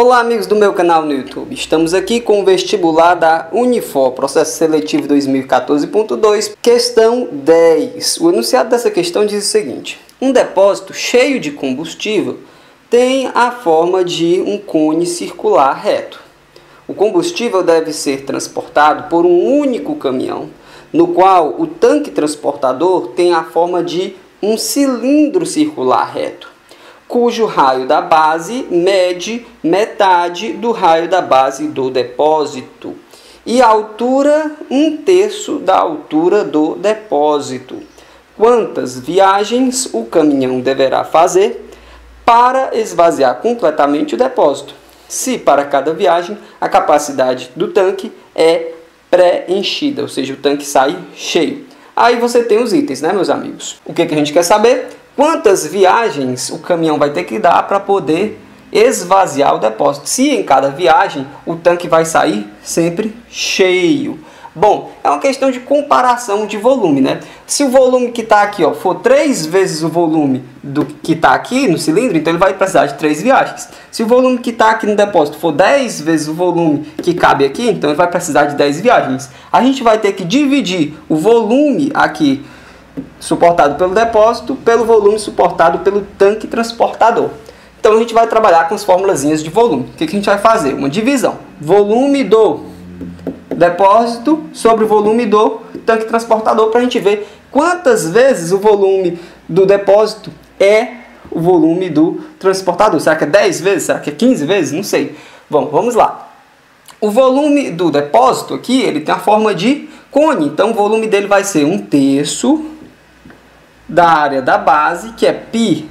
Olá amigos do meu canal no YouTube, estamos aqui com o vestibular da Unifor, processo seletivo 2014.2, questão 10. O enunciado dessa questão diz o seguinte: um depósito cheio de combustível tem a forma de um cone circular reto. O combustível deve ser transportado por um único caminhão, no qual o tanque transportador tem a forma de um cilindro circular reto, cujo raio da base mede metade do raio da base do depósito e a altura 1/3 da altura do depósito. Quantas viagens o caminhão deverá fazer para esvaziar completamente o depósito, se para cada viagem a capacidade do tanque é preenchida, ou seja, o tanque sai cheio? Aí você tem os itens, né, meus amigos? O que a gente quer saber? Quantas viagens o caminhão vai ter que dar para poder esvaziar o depósito? Se em cada viagem o tanque vai sair sempre cheio. Bom, é uma questão de comparação de volume, né? Se o volume que está aqui, ó, for 3 vezes o volume do que está aqui no cilindro, então ele vai precisar de 3 viagens. Se o volume que está aqui no depósito for 10 vezes o volume que cabe aqui, então ele vai precisar de 10 viagens. A gente vai ter que dividir o volume aqui suportado pelo depósito pelo volume suportado pelo tanque transportador. Então a gente vai trabalhar com as formulazinhas de volume. O que a gente vai fazer? Uma divisão. Volume do depósito sobre o volume do tanque transportador, para a gente ver quantas vezes o volume do depósito é o volume do transportador. Será que é 10 vezes? Será que é 15 vezes? Não sei. Bom, vamos lá. O volume do depósito aqui, ele tem a forma de cone. Então o volume dele vai ser 1/3 da área da base, que é π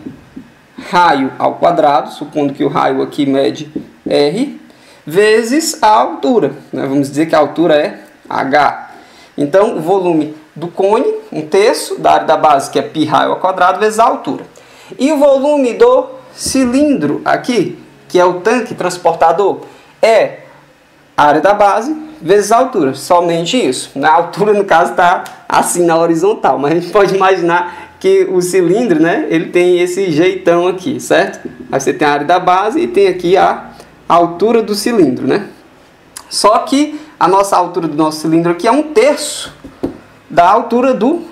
raio ao quadrado, supondo que o raio aqui mede r, vezes a altura, né? Vamos dizer que a altura é h. Então, o volume do cone, 1/3 da área da base, que é π raio ao quadrado, vezes a altura. E o volume do cilindro aqui, que é o tanque transportador, é a área da base vezes a altura, somente isso. A altura, no caso, está assim na horizontal, mas a gente pode imaginar que o cilindro, né, ele tem esse jeitão aqui, certo? Aí você tem a área da base e tem aqui a altura do cilindro, né? Só que a nossa altura do nosso cilindro aqui é 1/3 da altura do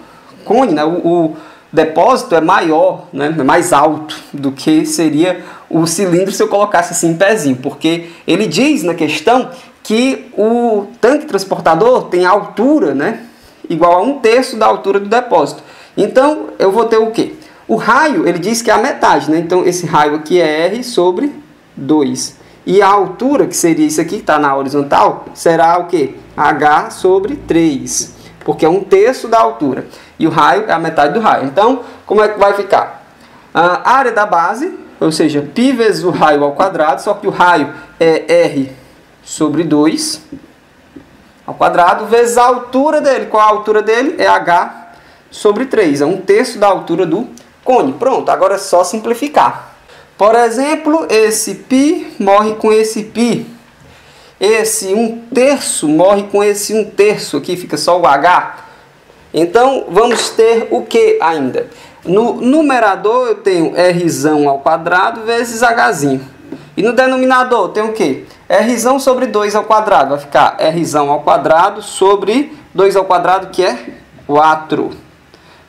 cone, né? O depósito é maior, né? É mais alto do que seria o cilindro se eu colocasse assim em pezinho, porque ele diz na questão que o tanque transportador tem altura, né, igual a 1/3 da altura do depósito. Então, eu vou ter o quê? O raio, ele diz que é a metade, né? Então, esse raio aqui é R sobre 2. E a altura, que seria isso aqui, que está na horizontal, será o quê? H sobre 3, porque é 1/3 da altura. E o raio é a metade do raio. Então, como é que vai ficar? A área da base, ou seja, π vezes o raio ao quadrado, só que o raio é R sobre 2 ao quadrado, vezes a altura dele. Qual a altura dele? É H sobre 3, é 1/3 da altura do cone. Pronto, agora é só simplificar. Por exemplo, esse π morre com esse π. Esse 1/3 morre com esse 1/3. Aqui fica só o h. Então, vamos ter o que ainda? No numerador, eu tenho r ao quadrado vezes hzinho. E no denominador, eu tenho o que? r sobre 2 ao quadrado. Vai ficar r ao quadrado sobre 2 ao quadrado, que é 4.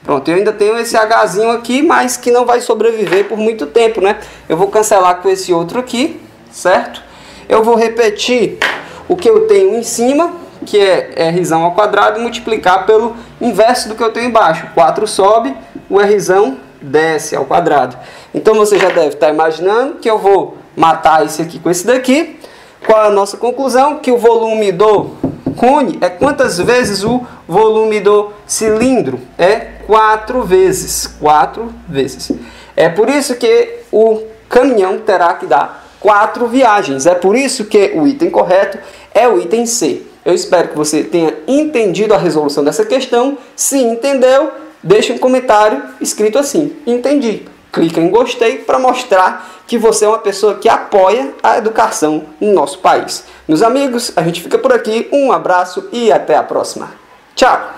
Pronto, eu ainda tenho esse hzinho aqui, mas que não vai sobreviver por muito tempo, né? Eu vou cancelar com esse outro aqui, certo? Eu vou repetir o que eu tenho em cima, que é rzão ao quadrado, e multiplicar pelo inverso do que eu tenho embaixo. 4 sobe, o rzão desce ao quadrado. Então, você já deve estar imaginando que eu vou matar esse aqui com esse daqui. Qual é a nossa conclusão? Que o volume do cone é quantas vezes o volume do cilindro? É 4 vezes. 4 vezes. É por isso que o caminhão terá que dar 4 viagens. É por isso que o item correto é o item C. Eu espero que você tenha entendido a resolução dessa questão. Se entendeu, deixa um comentário escrito assim: entendi. Clica em gostei para mostrar que você é uma pessoa que apoia a educação no nosso país. Meus amigos, a gente fica por aqui. Um abraço e até a próxima. Tchau!